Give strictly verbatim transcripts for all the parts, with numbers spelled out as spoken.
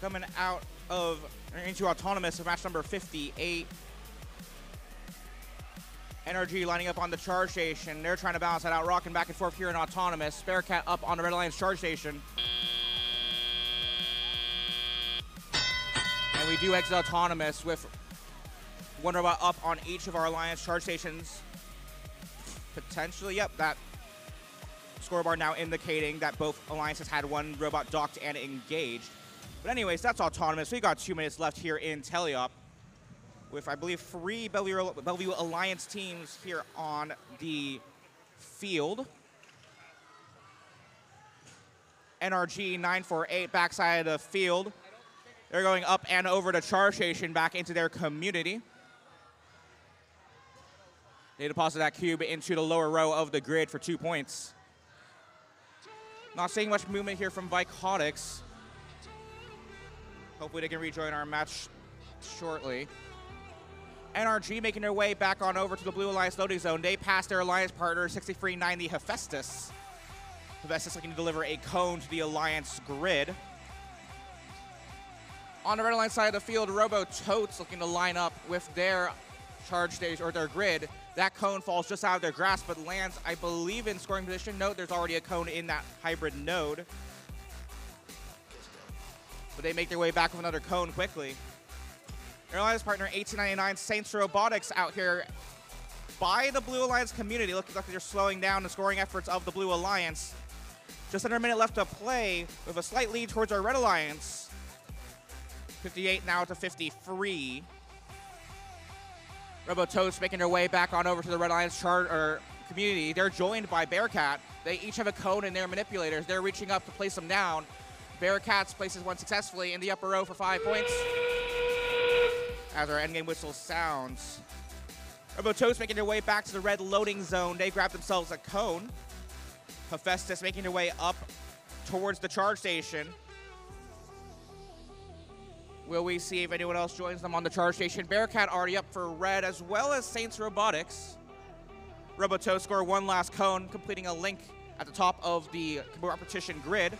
coming out of, into autonomous of match number fifty-eight. N R G lining up on the charge station. They're trying to balance that out, rocking back and forth here in autonomous. Bearcat up on the Red Alliance charge station. And we do exit autonomous with one robot up on each of our Alliance charge stations. Potentially, yep, that score bar now indicating that both Alliances had one robot docked and engaged. But anyways, that's autonomous. We got two minutes left here in Teleop, with, I believe, three Bellevue, Bellevue Alliance teams here on the field. N R G nine forty-eight backside of the field. They're going up and over to charge station back into their community. They deposit that cube into the lower row of the grid for two points. Not seeing much movement here from Vycotics. Hopefully they can rejoin our match shortly. N R G making their way back on over to the Blue Alliance loading zone. They pass their Alliance partner, sixty-three ninety Hephaestus. Hephaestus looking to deliver a cone to the Alliance grid. On the Red Alliance side of the field, Robototes looking to line up with their charge stage or their grid. That cone falls just out of their grasp, but lands, I believe, in scoring position. No, there's already a cone in that hybrid node. But they make their way back with another cone quickly. Their Alliance partner, eighteen ninety-nine Saints Robotics, out here by the Blue Alliance community. Looking like they're slowing down the scoring efforts of the Blue Alliance. Just under a minute left to play with a slight lead towards our Red Alliance. fifty-eight now to fifty-three. Robototes making their way back on over to the Red Alliance chart or community. They're joined by Bearcat. They each have a cone in their manipulators. They're reaching up to place them down. Bearcats places one successfully in the upper row for five points. As our endgame whistle sounds. Robototes making their way back to the red loading zone. They grab themselves a cone. Hephaestus making their way up towards the charge station. Will we see if anyone else joins them on the charge station? Bearcat already up for red, as well as Saints Robotics. Robototes score one last cone, completing a link at the top of the competition grid.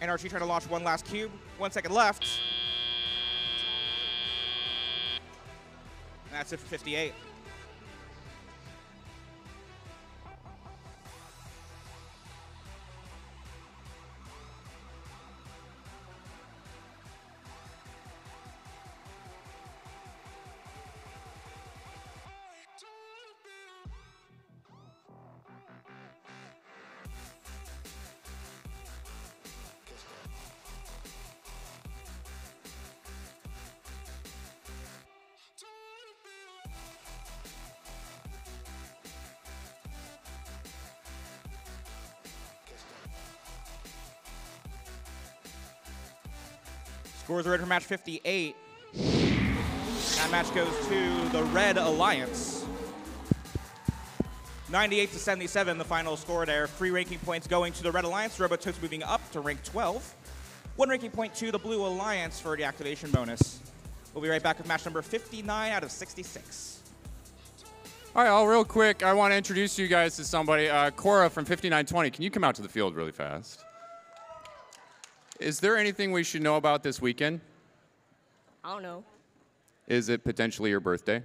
N R G trying to launch one last cube. One second left. And that's it for fifty-eight. Scores are ready for match fifty-eight. That match goes to the Red Alliance. ninety-eight to seventy-seven, the final score there. Three ranking points going to the Red Alliance. Robototes moving up to rank twelve. One ranking point to the Blue Alliance for the activation bonus. We'll be right back with match number fifty-nine out of sixty-six. All right, all real quick, I want to introduce you guys to somebody. Uh, Cora from fifty-nine twenty, can you come out to the field really fast? Is there anything we should know about this weekend? I don't know. Is it potentially your birthday?